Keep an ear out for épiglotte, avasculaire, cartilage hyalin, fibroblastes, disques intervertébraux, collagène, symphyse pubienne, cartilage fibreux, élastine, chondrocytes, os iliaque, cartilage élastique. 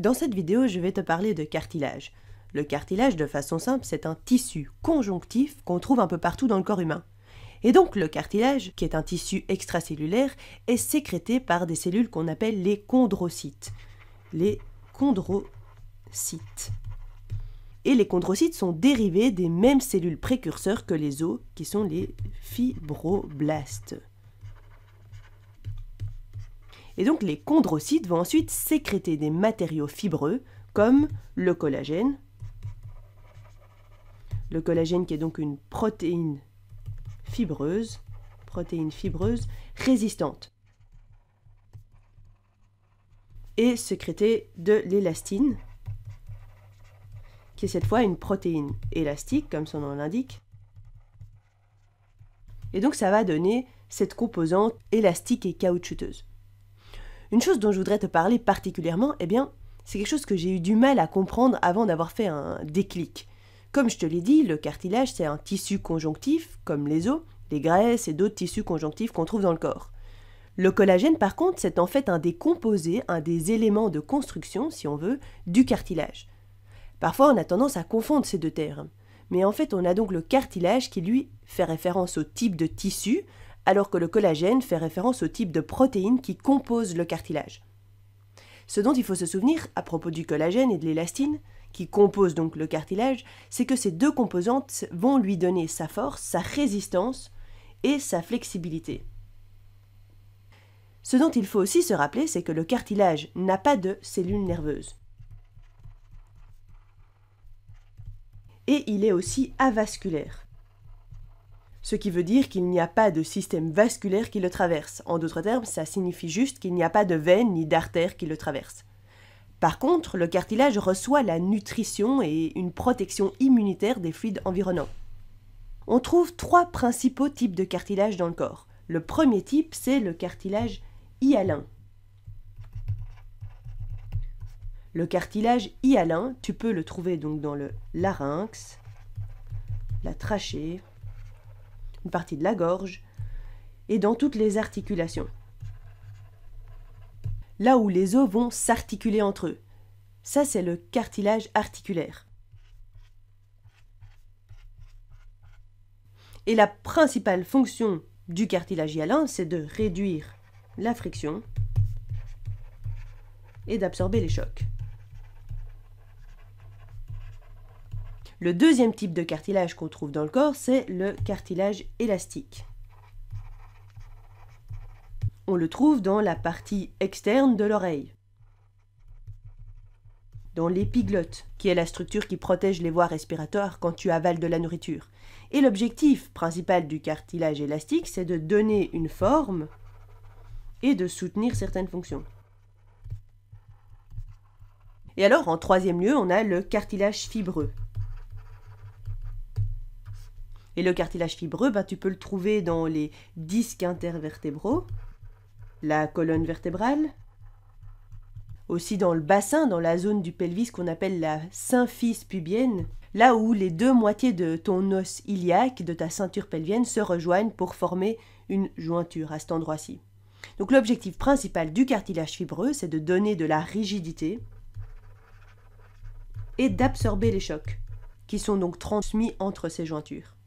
Dans cette vidéo, je vais te parler de cartilage. Le cartilage, de façon simple, c'est un tissu conjonctif qu'on trouve un peu partout dans le corps humain. Et donc le cartilage, qui est un tissu extracellulaire, est sécrété par des cellules qu'on appelle les chondrocytes. Et les chondrocytes sont dérivés des mêmes cellules précurseurs que les os, qui sont les fibroblastes. Et donc les chondrocytes vont ensuite sécréter des matériaux fibreux comme le collagène. Le collagène qui est donc une protéine fibreuse résistante. Et sécréter de l'élastine, qui est cette fois une protéine élastique, comme son nom l'indique. Et donc ça va donner cette composante élastique et caoutchouteuse. Une chose dont je voudrais te parler particulièrement, eh bien, c'est quelque chose que j'ai eu du mal à comprendre avant d'avoir fait un déclic. Comme je te l'ai dit, le cartilage, c'est un tissu conjonctif, comme les os, les graisses et d'autres tissus conjonctifs qu'on trouve dans le corps. Le collagène, par contre, c'est en fait un des composés, un des éléments de construction, si on veut, du cartilage. Parfois, on a tendance à confondre ces deux termes. Mais en fait, on a donc le cartilage qui, lui, fait référence au type de tissu, alors que le collagène fait référence au type de protéines qui composent le cartilage. Ce dont il faut se souvenir à propos du collagène et de l'élastine, qui composent donc le cartilage, c'est que ces deux composantes vont lui donner sa force, sa résistance et sa flexibilité. Ce dont il faut aussi se rappeler, c'est que le cartilage n'a pas de cellules nerveuses. Et il est aussi avasculaire. Ce qui veut dire qu'il n'y a pas de système vasculaire qui le traverse. En d'autres termes, ça signifie juste qu'il n'y a pas de veine ni d'artère qui le traverse. Par contre, le cartilage reçoit la nutrition et une protection immunitaire des fluides environnants. On trouve trois principaux types de cartilage dans le corps. Le premier type, c'est le cartilage hyalin. Le cartilage hyalin, tu peux le trouver donc dans le larynx, la trachée, une partie de la gorge, et dans toutes les articulations. Là où les os vont s'articuler entre eux. Ça, c'est le cartilage articulaire. Et la principale fonction du cartilage hyalin, c'est de réduire la friction et d'absorber les chocs. Le deuxième type de cartilage qu'on trouve dans le corps, c'est le cartilage élastique. On le trouve dans la partie externe de l'oreille, dans l'épiglotte, qui est la structure qui protège les voies respiratoires quand tu avales de la nourriture. Et l'objectif principal du cartilage élastique, c'est de donner une forme et de soutenir certaines fonctions. Et alors, en troisième lieu, on a le cartilage fibreux. Et le cartilage fibreux, tu peux le trouver dans les disques intervertébraux, la colonne vertébrale, aussi dans le bassin, dans la zone du pelvis qu'on appelle la symphyse pubienne, là où les deux moitiés de ton os iliaque, de ta ceinture pelvienne, se rejoignent pour former une jointure à cet endroit-ci. Donc l'objectif principal du cartilage fibreux, c'est de donner de la rigidité et d'absorber les chocs qui sont donc transmis entre ces jointures.